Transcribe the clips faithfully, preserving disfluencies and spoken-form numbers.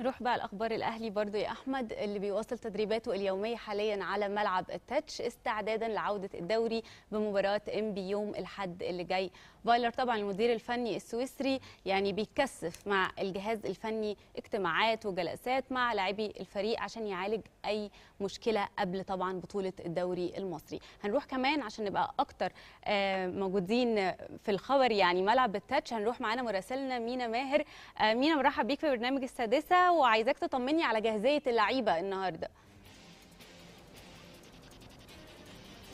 نروح بقى الأخبار. الأهلي برضو يا أحمد اللي بيواصل تدريباته اليومية حاليا على ملعب التتش استعدادا لعودة الدوري بمباراة انبي يوم الأحد اللي جاي. فايلر طبعا المدير الفني السويسري يعني بيكثف مع الجهاز الفني اجتماعات وجلسات مع لاعبي الفريق عشان يعالج أي مشكلة قبل طبعا بطولة الدوري المصري. هنروح كمان عشان نبقى أكتر موجودين في الخبر يعني ملعب التتش. هنروح معانا مراسلنا مينا ماهر. مينا مرحب بيك في برنامج السادسة وعايزاك تطمني على جاهزية اللعيبة النهاردة.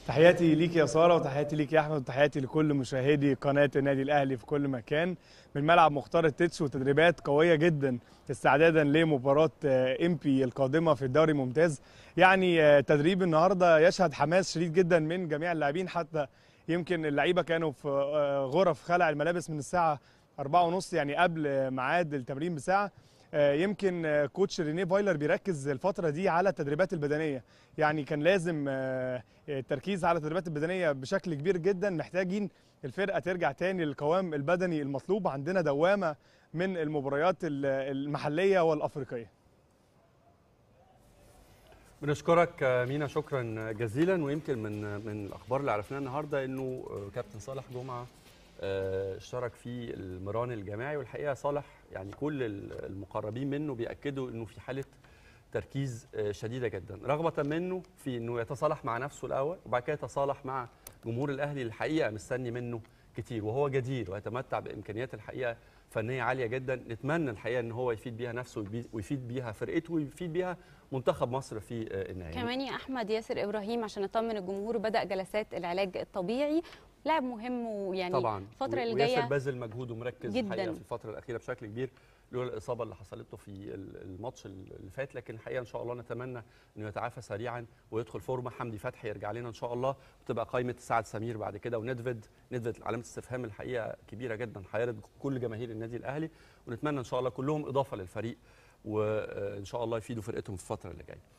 تحياتي ليك يا سارة وتحياتي ليك يا أحمد وتحياتي لكل مشاهدي قناة النادي الأهلي في كل مكان. من ملعب مختار التتش وتدريبات قوية جدا استعدادا لمباراة انبي القادمة في الدوري الممتاز. يعني تدريب النهاردة يشهد حماس شديد جدا من جميع اللاعبين، حتى يمكن اللعيبة كانوا في غرف خلع الملابس من الساعة أربعة وثلاثين يعني قبل ميعاد التمرين بساعة. يمكن كوتش رينيه فايلر بيركز الفترة دي على التدريبات البدنية، يعني كان لازم التركيز على التدريبات البدنية بشكل كبير جدا. محتاجين الفرقة ترجع تاني للقوام البدني المطلوب، عندنا دوامة من المباريات المحلية والأفريقية. بنشكرك مينا، شكرا جزيلا. ويمكن من من الأخبار اللي عرفناها النهاردة إنه كابتن صالح جمعة اشترك في المران الجماعي، والحقيقه صالح يعني كل المقربين منه بيأكدوا انه في حاله تركيز شديده جدا، رغبه منه في انه يتصالح مع نفسه الاول وبعد كده يتصالح مع جمهور الاهلي. الحقيقه مستني منه كتير وهو جدير ويتمتع بامكانيات الحقيقه فنيه عاليه جدا. نتمنى الحقيقه ان هو يفيد بيها نفسه ويفيد بيها فرقته ويفيد بيها منتخب مصر في النهائي. كمان يا احمد ياسر ابراهيم عشان اطمن الجمهور بدأ جلسات العلاج الطبيعي، لاعب مهم ويعني طبعا الفتره اللي جايه وياسر باذل مجهود ومركز الحقيقه في الفتره الاخيره بشكل كبير لولا الاصابه اللي حصلت له في الماتش اللي فات، لكن الحقيقه ان شاء الله نتمنى انه يتعافى سريعا ويدخل فورمه. حمدي فتحي يرجع لنا ان شاء الله وتبقى قائمه سعد سمير بعد كده وندفيد. ندفيد علامه استفهام الحقيقه كبيره جدا حيرت كل جماهير النادي الاهلي، ونتمنى ان شاء الله كلهم اضافه للفريق وان شاء الله يفيدوا فرقتهم في الفتره اللي جايه.